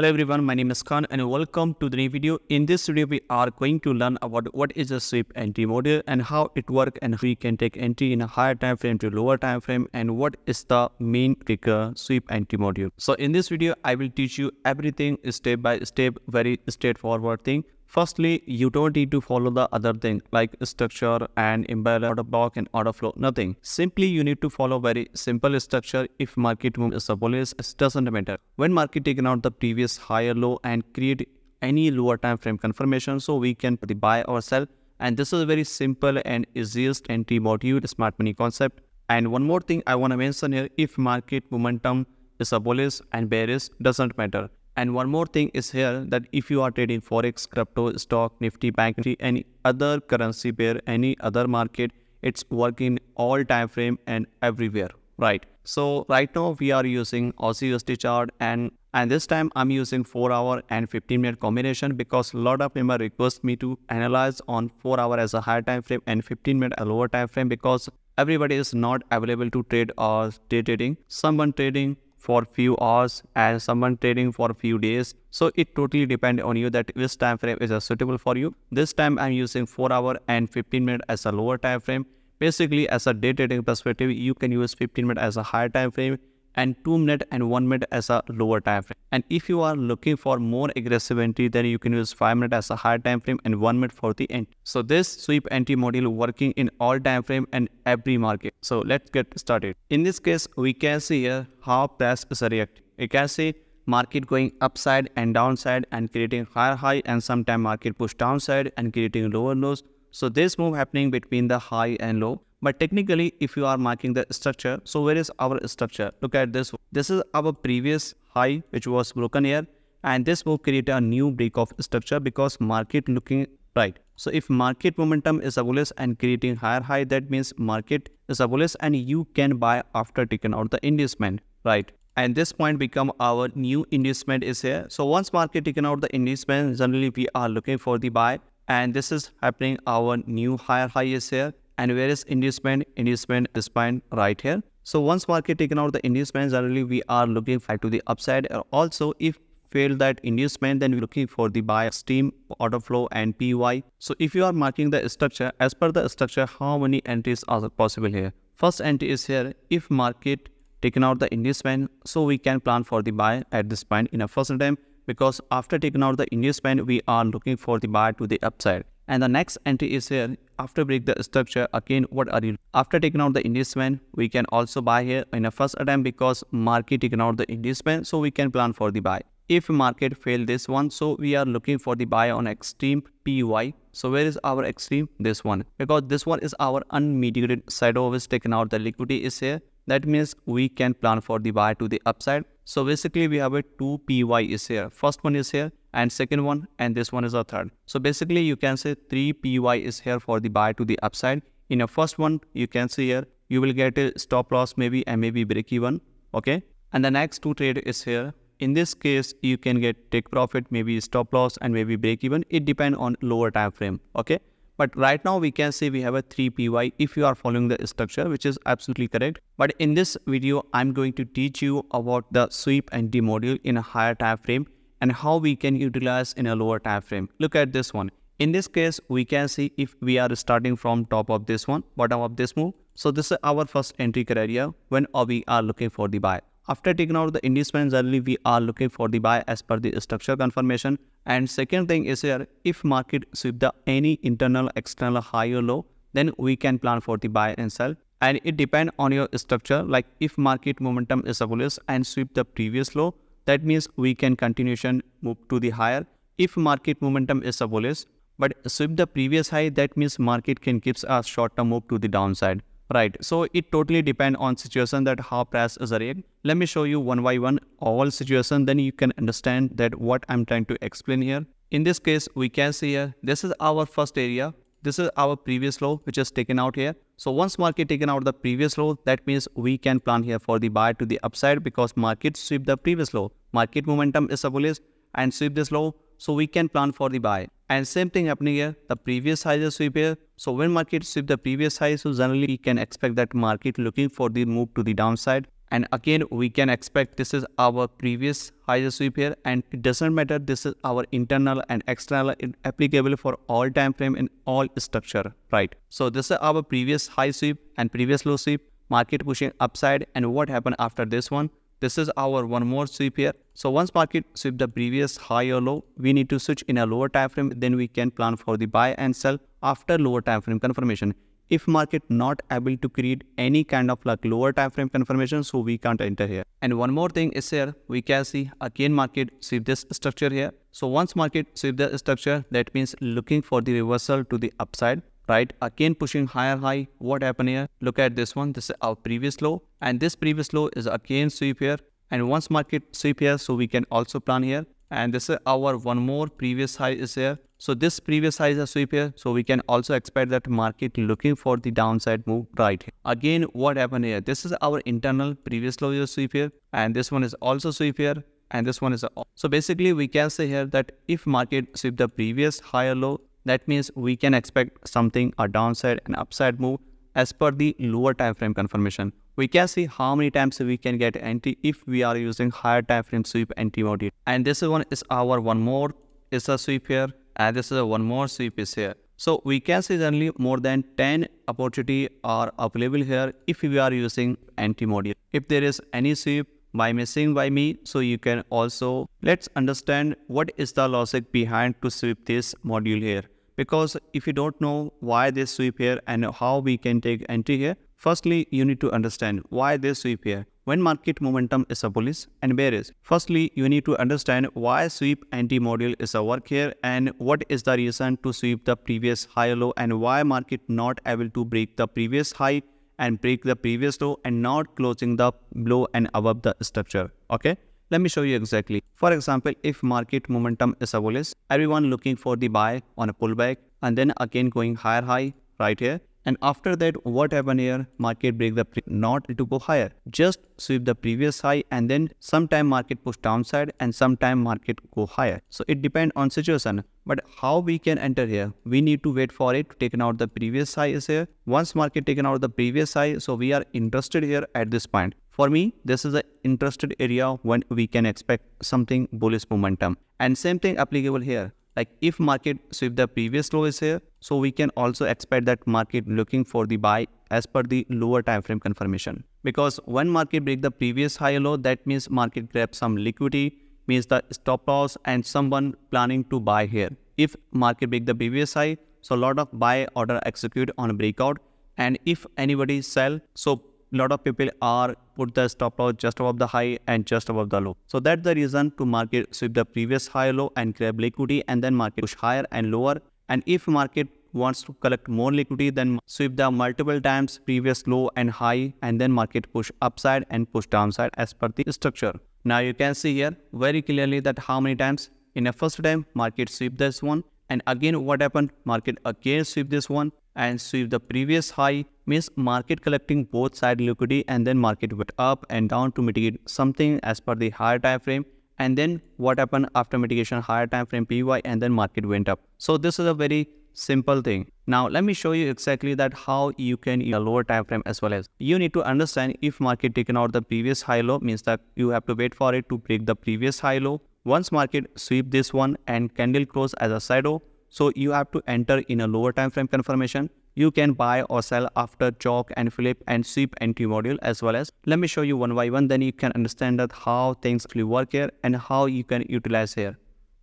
Hello everyone, my name is Khan and welcome to the new video. In this video, we are going to learn about what is a sweep entry model and how it works and we can take entry in a higher time frame to lower time frame and what is the main trigger sweep entry model. So in this video, I will teach you everything step by step, very straightforward thing. Firstly, you don't need to follow the other thing like structure and imbalance, order block and order flow, nothing. Simply, you need to follow very simple structure. If market move is a bullish, it doesn't matter. When market taken out the previous higher low and create any lower time frame confirmation, so we can buy or sell. And this is a very simple and easiest entry module, smart money concept. And one more thing I want to mention here, if market momentum is a bullish and bearish, doesn't matter. And one more thing is here that if you are trading forex, crypto, stock, nifty, bank nifty, any other currency pair, any other market, it's working all time frame and everywhere, right? So right now we are using Aussie USD chart and this time I'm using 4-hour and 15-minute combination because a lot of people request me to analyze on 4-hour as a higher time frame and 15-minute a lower time frame because everybody is not available to trade or day trading. Someone trading for few hours and someone trading for few days. So it totally depends on you that which time frame is suitable for you. This time I'm using 4-hour and 15-minute as a lower time frame. Basically as a day trading perspective, you can use 15-minute as a higher time frame and 2-minute and 1-minute as a lower time frame. And if you are looking for more aggressive entry, then you can use 5-minute as a higher time frame and 1-minute for the entry. So this sweep entry model working in all time frame and every market. So let's get started. In this case, we can see here how price is reacting. You can see market going upside and downside and creating higher high and sometime market push downside and creating lower lows. So this move happening between the high and low. But technically, if you are marking the structure, so where is our structure? Look at this. This is our previous high, which was broken here. And this will create a new break of structure because market looking right. So if market momentum is bullish and creating higher high, that means market is bullish and you can buy after taking out the inducement, right? And this point become our new inducement is here. So once market taken out the inducement, generally we are looking for the buy. And this is happening, our new higher high is here. And where is inducement? Inducement is spine right here. So once market taken out the inducement, generally we are looking to the upside. Also, if failed that inducement, then we're looking for the buy, steam, order flow, and PY. So if you are marking the structure, as per the structure, how many entries are possible here? First entry is here. If market taken out the inducement, so we can plan for the buy at this point in a first attempt because after taking out the inducement, we are looking for the buy to the upside. And the next entry is here. After break the structure, again, what are you? After taking out the inducement, we can also buy here in a first attempt because market taken out the inducement, so we can plan for the buy. If market fail this one, so we are looking for the buy on extreme PY. So where is our extreme? This one, because this one is our unmitigated side always taken out the liquidity is here. That means we can plan for the buy to the upside. So basically we have a 2 PY is here. First one is here and second one and this one is a third. So basically you can say 3 PY is here for the buy to the upside. In a first one you can see here you will get a stop loss maybe and maybe break even. Okay. And the next two trade is here. In this case you can get take profit, maybe stop loss and maybe break even. It depends on lower time frame. Okay. But right now we can say we have a 3 PY if you are following the structure, which is absolutely correct. But in this video, I'm going to teach you about the sweep entry module in a higher time frame and how we can utilize in a lower time frame. Look at this one. In this case, we can see if we are starting from top of this one, bottom of this move. So this is our first entry criteria when we are looking for the buy. After taking out the inducement, generally we are looking for the buy as per the structure confirmation. And second thing is here, if market sweep the any internal, external, high or low, then we can plan for the buy and sell. And it depends on your structure. Like if market momentum is bullish and sweep the previous low, that means we can continuation move to the higher. If market momentum is bullish, but sweep the previous high, that means market can give a short term move to the downside. Right, so it totally depends on situation that how price is react. Let me show you one by one all situation, then you can understand that what I'm trying to explain here. In this case, we can see here, this is our first area. This is our previous low, which is taken out here. So once market taken out the previous low, that means we can plan here for the buy to the upside because market sweep the previous low. Market momentum is bullish and sweep this low. So we can plan for the buy. And same thing happening here, the previous high is sweep here. So when market sweep the previous high, so generally we can expect that market looking for the move to the downside. And again, we can expect this is our previous highest sweep here, and it doesn't matter, this is our internal and external, applicable for all time frame in all structure, right? So this is our previous high sweep and previous low sweep, market pushing upside, and what happened after this one? This is our one more sweep here. So once market sweep the previous high or low, we need to switch in a lower time frame, then we can plan for the buy and sell after lower time frame confirmation. If market not able to create any kind of like lower time frame confirmation, so we can't enter here. And one more thing is here, we can see again market sweep this structure here. So once market sweep the structure, that means looking for the reversal to the upside, right? Again pushing higher high. What happened here? Look at this one. This is our previous low, and this previous low is again sweep here. And once market sweep here, so we can also plan here. And this is our one more previous high is here. So this previous high is a sweep here. So we can also expect that market looking for the downside move right here. Again, what happened here? This is our internal previous low is sweep here. And this one is also sweep here. And this one is a... So basically we can say here that if market sweep the previous higher low, that means we can expect something, a downside and upside move as per the lower time frame confirmation. We can see how many times we can get entry if we are using higher time frame sweep entry mode. And this one is our one more is a sweep here, and this is a one more sweep is here. So we can see generally more than 10 opportunity are available here if we are using entry mode. If there is any sweep by missing by me, so you can also let's understand what is the logic behind to sweep this module here. Because if you don't know why they sweep here and how we can take entry here, firstly, you need to understand why they sweep here. When market momentum is a bullish and bearish, firstly, you need to understand why sweep entry module is a work here and what is the reason to sweep the previous high low and why market not able to break the previous high and break the previous low and not closing the below and above the structure, okay? Let me show you exactly. For example, if market momentum is a bullish, everyone looking for the buy on a pullback and then again going higher high right here. And after that, what happened here? Market break the not to go higher. Just sweep the previous high and then sometime market push downside and sometime market go higher. So it depends on situation. But how we can enter here? We need to wait for it to taken out the previous high is here. Once market taken out the previous high, so we are interested here at this point. For me, this is an interested area when we can expect something bullish momentum. And same thing applicable here. Like if market sweep the previous low is here, so we can also expect that market looking for the buy as per the lower time frame confirmation. Because when market break the previous high low, that means market grabs some liquidity, means the stop loss and someone planning to buy here. If market break the previous high, so a lot of buy order execute on a breakout. And if anybody sell, so lot of people are put the stop loss just above the high and just above the low. So that's the reason to market sweep the previous high low and grab liquidity and then market push higher and lower. And if market wants to collect more liquidity, then sweep the multiple times previous low and high and then market push upside and push downside as per the structure. Now you can see here very clearly that how many times in a first time market sweep this one. And again what happened? Market again sweep this one and sweep the previous high, means market collecting both side liquidity and then market went up and down to mitigate something as per the higher time frame. And then what happened after mitigation? Higher time frame PY and then market went up. So this is a very simple thing. Now let me show you exactly that how you can use a lower time frame as well. As you need to understand if market taken out the previous high low, means that you have to wait for it to break the previous high low. Once market sweep this one and candle close as a side O, so you have to enter in a lower time frame confirmation. You can buy or sell after chalk and flip and sweep entry module as well. As let me show you one by one, then you can understand that how things will work here and how you can utilize here.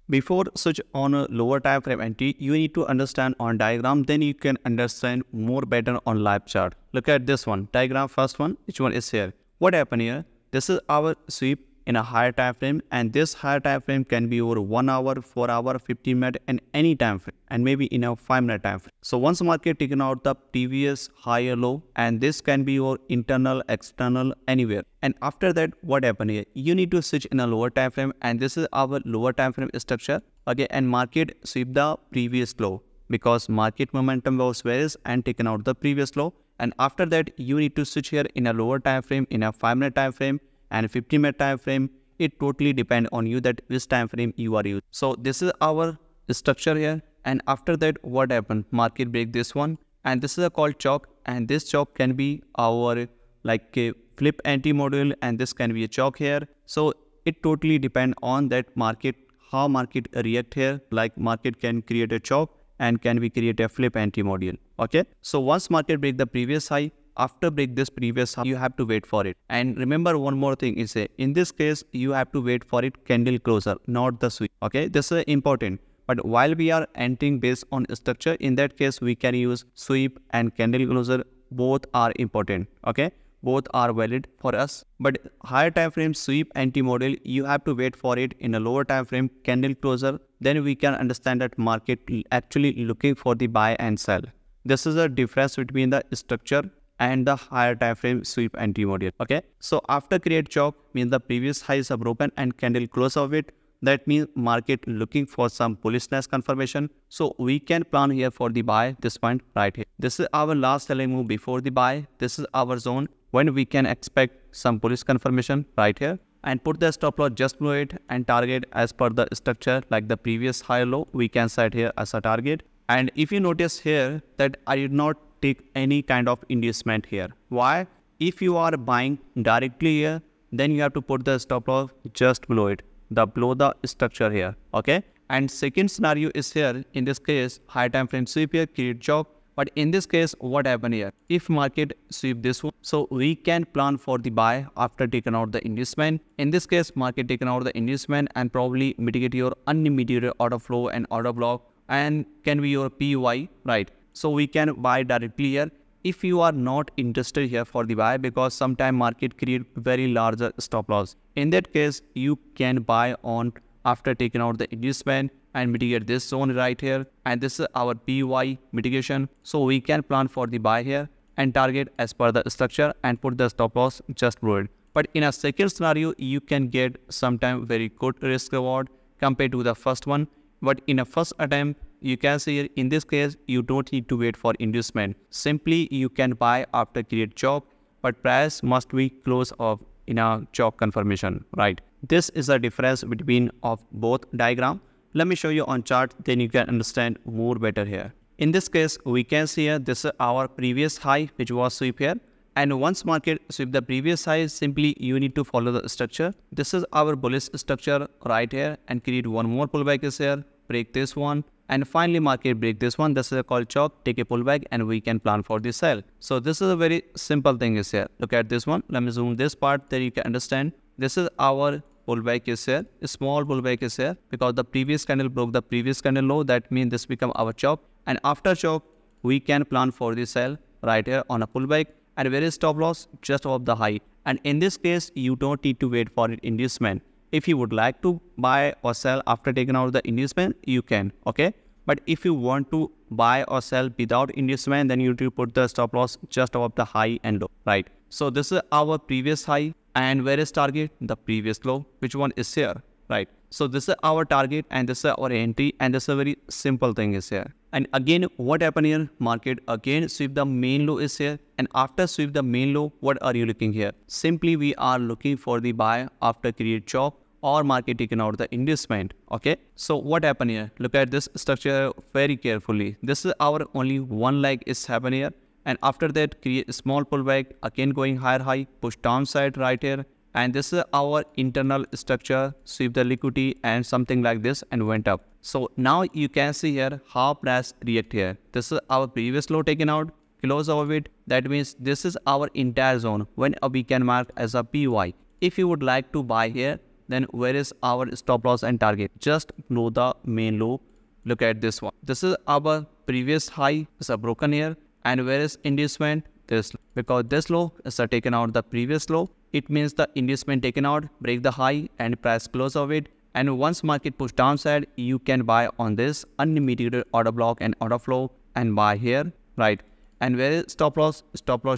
Before switch on a lower time frame entry, you need to understand on diagram, then you can understand more better on live chart. Look at this one, diagram first one, which one is here. What happened here? This is our sweep in a higher time frame, and this higher time frame can be over 1 hour, 4 hour, 15 minute and any time frame, and maybe in a 5 minute time frame. So once market taken out the previous higher low, and this can be your internal, external, anywhere. And after that, what happened here? You need to switch in a lower time frame, and this is our lower time frame structure. Okay, and market sweep the previous low because market momentum was various and taken out the previous low. And after that, you need to switch here in a lower time frame, in a 5 minute time frame and 15 minute time frame. It totally depend on you that which time frame you are using. So this is our structure here, and after that what happened? Market break this one, and this is a called chalk, and this chalk can be our like flip anti-module, and this can be a chalk here. So it totally depends on that market, how market react here. Like market can create a chalk and can we create a flip anti-module. Okay. So once market break the previous high, after break this previous high, you have to wait for it. And remember one more thing is, in this case, you have to wait for it candle closer, not the swing. Okay. This is important. But while we are entering based on structure, in that case, we can use sweep and candle closer. Both are important. Okay. Both are valid for us. But higher time frame sweep anti-module, you have to wait for it. In a lower time frame candle closer, then we can understand that market actually looking for the buy and sell. This is the difference between the structure and the higher time frame sweep anti-module. Okay. So after create chalk means the previous high is broken and candle close of it. That means market looking for some bullishness confirmation. So we can plan here for the buy this point right here. This is our last selling move before the buy. This is our zone when we can expect some bullish confirmation right here. And put the stop loss just below it and target as per the structure like the previous high low. We can set here as a target. And if you notice here that I did not take any kind of inducement here. Why? If you are buying directly here, then you have to put the stop loss just below it. Below the structure here. Okay. And second scenario is here. In this case, high time frame sweep here, create chalk. But in this case, what happened here? If market sweep this one, so we can plan for the buy after taking out the inducement. In this case, market taken out the inducement and probably mitigate your unmitigated order flow and order block and can be your PY, right? So we can buy directly here. If you are not interested here for the buy, because sometimes market create very larger stop loss. In that case, you can buy on after taking out the inducement and mitigate this zone right here. And this is our PY mitigation. So we can plan for the buy here and target as per the structure and put the stop loss just below it. But in a second scenario, you can get sometimes very good risk reward compared to the first one. But in a first attempt, you can see here, in this case, you don't need to wait for inducement. Simply, you can buy after create chalk, but price must be close off in a chalk confirmation, right? This is the difference between of both diagram. Let me show you on chart, then you can understand more better here. In this case, we can see here, this is our previous high, which was sweep here. And once market sweep the previous high, simply you need to follow the structure. This is our bullish structure right here and create one more pullback is here, break this one. And finally, market break this one. This is called chalk. Take a pullback and we can plan for the sell. So this is a very simple thing is here. Look at this one. Let me zoom this part there you can understand. This is our pullback is here. A small pullback is here because the previous candle broke the previous candle low. That means this become our chalk. And after chalk, we can plan for the sell right here on a pullback. And where is stop loss? Just off the high. And in this case, you don't need to wait for an inducement. If you would like to buy or sell after taking out the inducement, you can, okay? But if you want to buy or sell without inducement, then you need to put the stop loss just above the high and low, right? So this is our previous high and where is target? The previous low, which one is here, right? So this is our target and this is our entry and this is a very simple thing is here. And again, what happened here? Market again sweep the main low is here. And after sweep the main low, what are you looking here? Simply we are looking for the buy after create chalk or market taken out the investment. Okay. So what happened here? Look at this structure very carefully. This is our only one leg is happening here. And after that, create a small pullback, again going higher high, push downside right here. And this is our internal structure, sweep the liquidity and something like this and went up. So now you can see here how price react here. This is our previous low taken out, close over it. That means this is our entire zone when we can mark as a PY. If you would like to buy here, then where is our stop loss and target? Just below the main low. Look at this one. This is our previous high, it's a broken here. And where is inducement? This low. Because this low is a taken out the previous low. It means the inducement taken out, break the high and price close of it. And once market push downside, you can buy on this unmitigated order block and order flow and buy here, right? And where is stop loss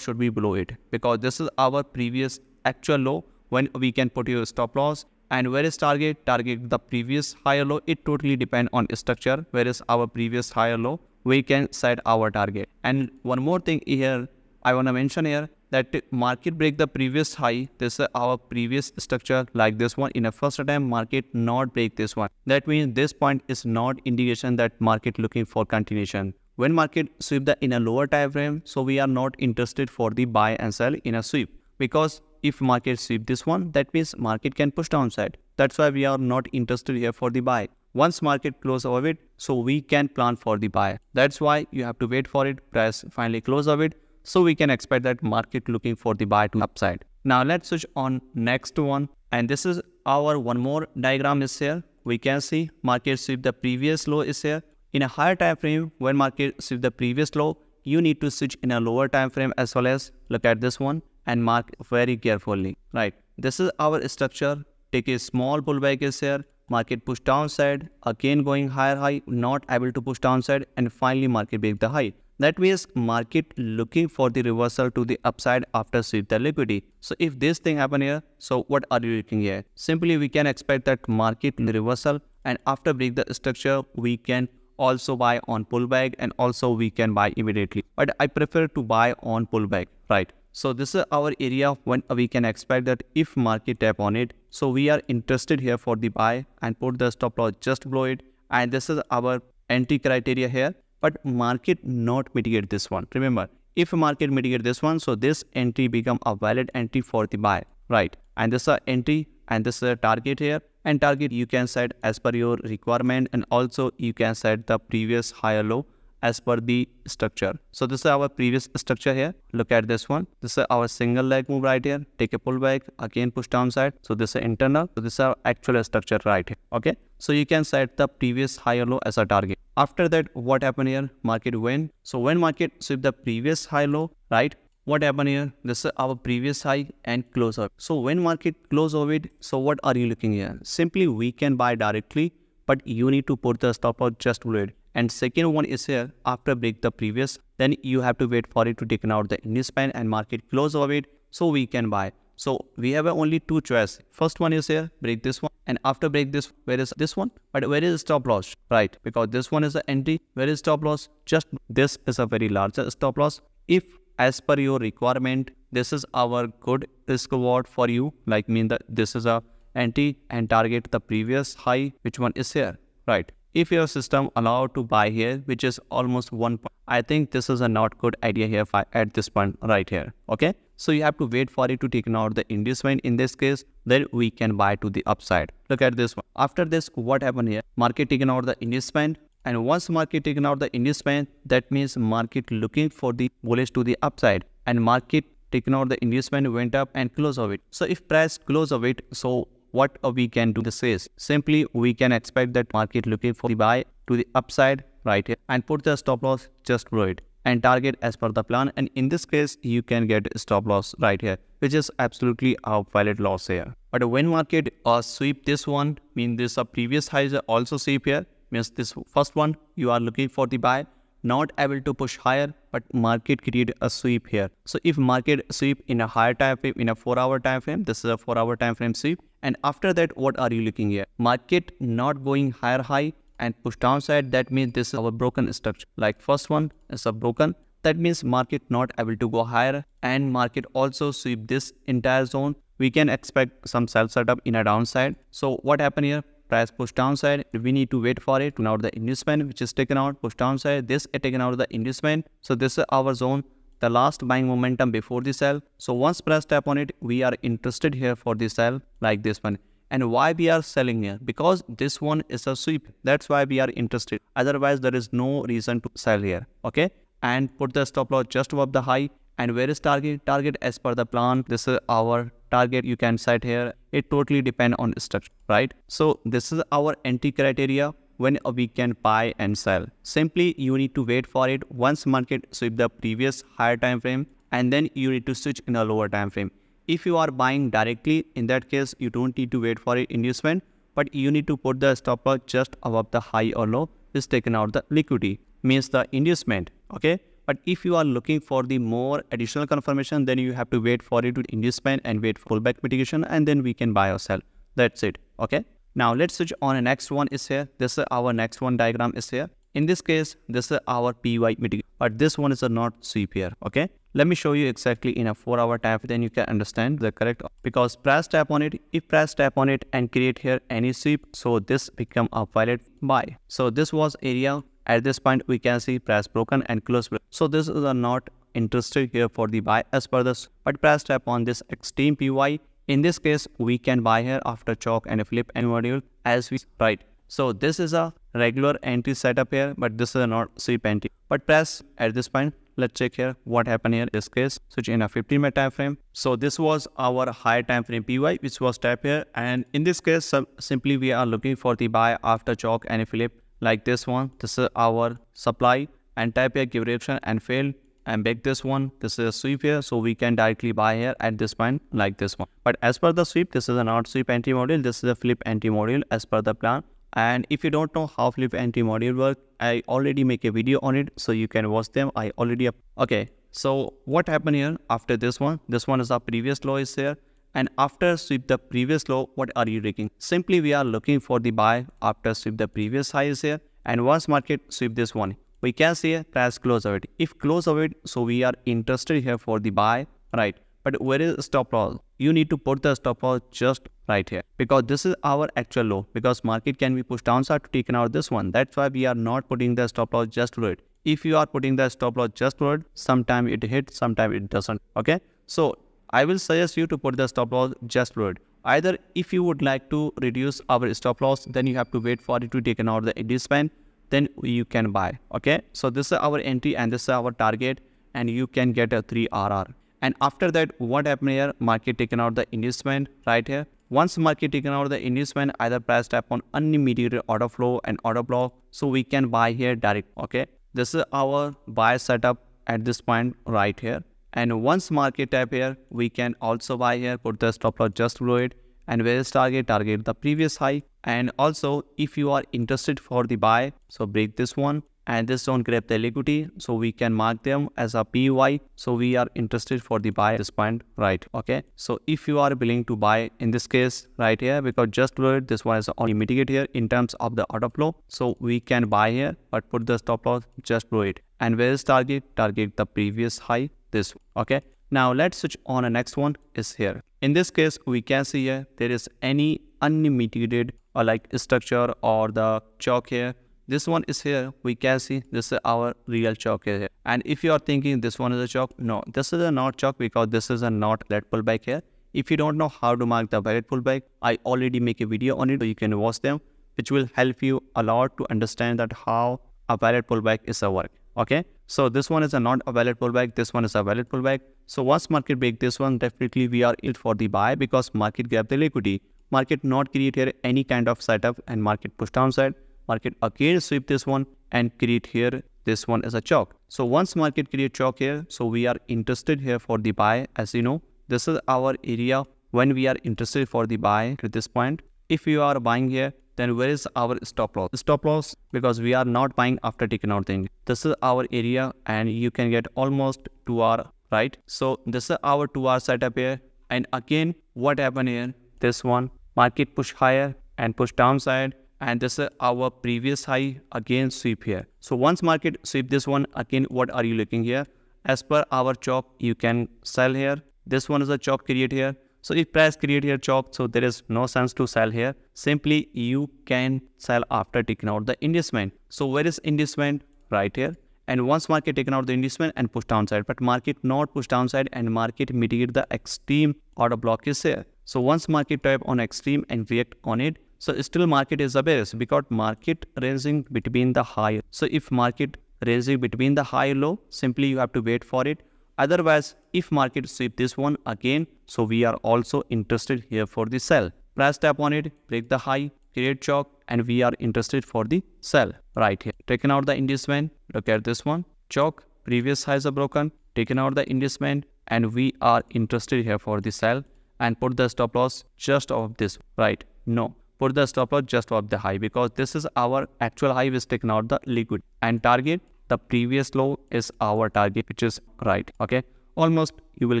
should be below it because this is our previous actual low when we can put your stop loss. And where is target? Target the previous higher low. It totally depends on structure. Where is our previous higher low? We can set our target. And one more thing here, I want to mention here. That market break the previous high, this is our previous structure like this one. In a first attempt, market not break this one. That means this point is not indication that market looking for continuation. When market sweep the in a lower time frame, so we are not interested for the buy and sell in a sweep because if market sweep this one, that means market can push downside. That's why we are not interested here for the buy. Once market close above it, so we can plan for the buy. That's why you have to wait for it, price finally close above it, so we can expect that market looking for the buy to upside. Now let's switch on next one, and this is our one more diagram is here. We can see market sweep the previous low is here. In a higher time frame, when market sweep the previous low, you need to switch in a lower time frame as well. As look at this one and mark very carefully, right? This is our structure. Take a small pullback is here, market push downside, again going higher high, not able to push downside, and finally market break the high. That means market looking for the reversal to the upside after sweep the liquidity. So if this thing happen here, so what are you looking here? Simply we can expect that market reversal, and after break the structure, we can also buy on pullback, and also we can buy immediately. But I prefer to buy on pullback, right? So this is our area when we can expect that if market tap on it, so we are interested here for the buy and put the stop loss just below it. And this is our entry criteria here, but market not mitigate this one. Remember, if market mitigate this one, so this entry become a valid entry for the buy, right? And this is our entry and this is a target here. And target you can set as per your requirement, and also you can set the previous higher low as per the structure. So this is our previous structure here. Look at this one. This is our single leg move right here. Take a pullback, again push downside. So this is internal. So this is our actual structure right here. Okay. So you can set the previous higher low as a target. After that, what happened here? Market went. So when market sweep the previous high low, right? What happened here? This is our previous high and close over. So when market close over it, so what are you looking here? Simply we can buy directly, but you need to put the stop out just below it. And second one is here, after break the previous, then you have to wait for it to taken out the initial span and market close over it, so we can buy. So we have only two choices. First one is here, break this one, and after break this, where is this one? But where is stop loss, right? Because this one is the entry. Where is stop loss? Just this is a very large stop loss. If as per your requirement, this is our good risk reward for you, like mean that this is a entry and target the previous high, which one is here, right? If your system allowed to buy here, which is almost 1 point, I think this is a not good idea here at this point right here. Okay. So you have to wait for it to take out the inducement in this case, then we can buy to the upside. Look at this one. After this, what happened here? Market taken out the inducement, and once market taken out the inducement, that means market looking for the bullish to the upside, and market taken out the inducement went up and close of it. So if price close of it, so what we can do this is simply we can expect that market looking for the buy to the upside right here, and put the stop loss just below it and target as per the plan. And in this case, you can get stop loss right here, which is absolutely a valid loss here. But when market sweep this one, mean this previous highs are also sweep here, means this first one you are looking for the buy, not able to push higher, but market create a sweep here. So if market sweep in a higher time frame, in a 4-hour time frame, this is a 4-hour time frame sweep. And after that, what are you looking here? Market not going higher high and push downside. That means this is our broken structure. Like first one is a broken. That means market not able to go higher, and market also sweep this entire zone. We can expect some sell setup in a downside. So what happened here? Price push downside. We need to wait for it to out the inducement, which is taken out, push downside. This is taken out of the inducement. So this is our zone, the last buying momentum before the sell. So once price tap on it, we are interested here for the sell, like this one. And why we are selling here? Because this one is a sweep. That's why we are interested. Otherwise, there is no reason to sell here. Okay. And put the stop loss just above the high. And where is target? Target as per the plan. This is our target you can set here. It totally depends on structure, right? So this is our entry criteria when we can buy and sell. Simply you need to wait for it once market sweep the previous higher time frame, and then you need to switch in a lower time frame. If you are buying directly, in that case you don't need to wait for it inducement, but you need to put the stop loss just above the high or low is taken out the liquidity, means the inducement. Okay. But if you are looking for the more additional confirmation, then you have to wait for it to inducement and wait for pullback mitigation, and then we can buy or sell. That's it. Okay. Now let's switch on the next one is here. This is our next one diagram is here. In this case, this is our PY mitigation, but this one is a not sweep here. Okay. Let me show you exactly in a 4-hour time, then you can understand the correct, because price tap on it. If price tap on it and create here any sweep, so this become a valid buy. So this was area. At this point, we can see price broken and close. So this is a not interested here for the buy as per this, but pressed upon this extreme PY. In this case, we can buy here after chalk and a flip and module as we write. So this is a regular entry setup here, but this is not sweep entry. But press at this point. Let's check here what happened here in this case. Switch in a 15-minute time frame. So this was our higher time frame PY, which was tapped here. And in this case, simply we are looking for the buy after chalk and a flip like this one. This is our supply and tap here, give reaction and fail. And back this one, this is a sweep here, so we can directly buy here at this point like this one. But as per the sweep, this is a not sweep entry module, this is a flip entry module as per the plan. And if you don't know how flip entry module work, I already make a video on it, so you can watch them. I already okay. So what happened here after this one? This one is our previous low is here, and after sweep the previous low, what are you looking? Simply we are looking for the buy after sweep the previous high is here, and once market sweep this one, we can see a price close of it. If close of it, so we are interested here for the buy, right? But where is stop loss? You need to put the stop loss just right here, because this is our actual low, because market can be pushed downside to take out this one. That's why we are not putting the stop loss just below it. If you are putting the stop loss just below it, sometimes it hits, sometimes it doesn't, okay? So I will suggest you to put the stop loss just below it. Either if you would like to reduce our stop loss, then you have to wait for it to take out the entry span. Then you can buy, okay? So this is our entry and this is our target, and you can get a 3 RR. And after that, what happened here? Market taken out the investment right here. Once market taken out the investment, either press tap on unmediated order flow and order block, so we can buy here direct, okay? This is our buy setup at this point right here. And once market tap here, we can also buy here, put the stop loss just below it. And where is target? Target the previous high. And also, if you are interested for the buy, so break this one and this zone, grab the liquidity, so we can mark them as a PY. So we are interested for the buy at this point, right? Okay. So if you are willing to buy in this case right here, because just below it, this one is only mitigate here in terms of the order flow. So we can buy here, but put the stop loss just below it. And where is target? Target the previous high, this one, okay. Now let's switch on the next one is here. In this case, we can see here there is any unmitigated or like structure or the chalk here. This one is here. We can see this is our real chalk here. And if you are thinking this one is a chalk, no, this is a not chalk, because this is a not that pullback here. If you don't know how to mark the Barrett pullback, I already make a video on it, so you can watch them, which will help you a lot to understand that how a Barrett pullback is a work. Okay, so this one is a not a valid pullback, this one is a valid pullback. So once market break this one, definitely we are in for the buy, because market grab the liquidity. Market not create here any kind of setup, and market push downside. Market again sweep this one and create here, this one is a chalk. So once market create chalk here, so we are interested here for the buy. As you know, this is our area when we are interested for the buy at this point. If you are buying here, then where is our stop loss? Stop loss, because we are not buying after taking out thing. This is our area, and you can get almost 2 R, right? So this is our 2 R setup here. And again, what happened here? This one, market push higher and push downside. And this is our previous high, again sweep here. So once market sweep this one, again, what are you looking here? As per our chalk, you can sell here. This one is a chalk create here. So if price create here chalk, so there is no sense to sell here. Simply you can sell after taking out the investment. So where is investment? Right here. And once market taken out the investment and push downside, but market not push downside, and market mitigate the extreme order block is here. So once market type on extreme and react on it, so still market is a bearish, because market ranging between the high. So if market ranging between the high low, simply you have to wait for it. Otherwise, if market sweep this one again, so we are also interested here for the sell. Press tap on it, break the high, create chalk, and we are interested for the sell right here. Taken out the investment, look at this one, chalk, previous highs are broken, taken out the investment, and we are interested here for the sell, and put the stop loss just off this, right? No, put the stop loss just off the high, because this is our actual high, which taken out the liquid, and target the previous low is our target, which is right, okay? Almost you will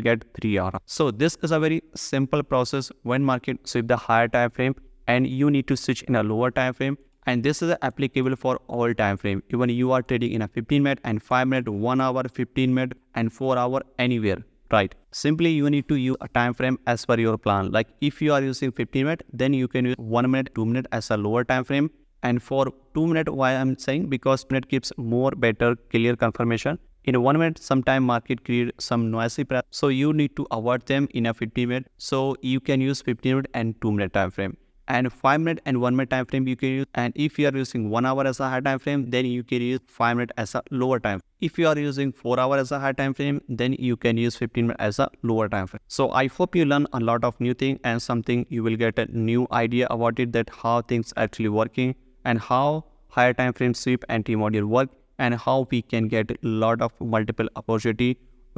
get 3 RR. So this is a very simple process when market sweep the higher time frame and you need to switch in a lower time frame. And this is applicable for all time frame. Even you are trading in a 15-minute and 5-minute, 1 hour, 15-minute and 4 hour, anywhere, right? Simply you need to use a time frame as per your plan. Like if you are using 15-minute, then you can use 1 minute, 2 minute as a lower time frame. And for 2 minute, why I'm saying? Because 2 minute gives more better clear confirmation. in 1 minute. Sometimes market create some noisy price, so you need to avoid them in a 15 minute. So you can use 15 minute and 2 minute time frame, and 5 minute and 1 minute time frame you can use. And if you are using 1 hour as a high time frame, then you can use 5 minute as a lower time. If you are using 4 hour as a high time frame, then you can use 15 minute as a lower time frame. So I hope you learn a lot of new thing and something you will get a new idea about it, that how things actually working and how higher time frame sweep and T-module work, and how we can get a lot of multiple opportunity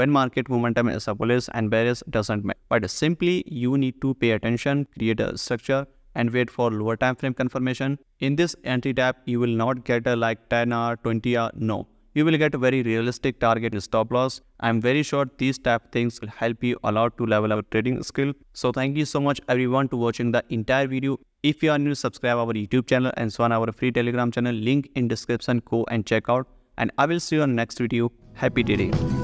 when market momentum is bullish and bearish doesn't matter. But simply you need to pay attention, create a structure, and wait for lower time frame confirmation. In this entry tab, you will not get a like 10 hour, 20 hour, no. You will get a very realistic target and stop loss. I'm very sure these type of things will help you a lot to level up trading skill. So thank you so much everyone to watching the entire video. If you are new, subscribe our YouTube channel and join our free Telegram channel, link in description, go and check out. And I will see you on next video. Happy trading.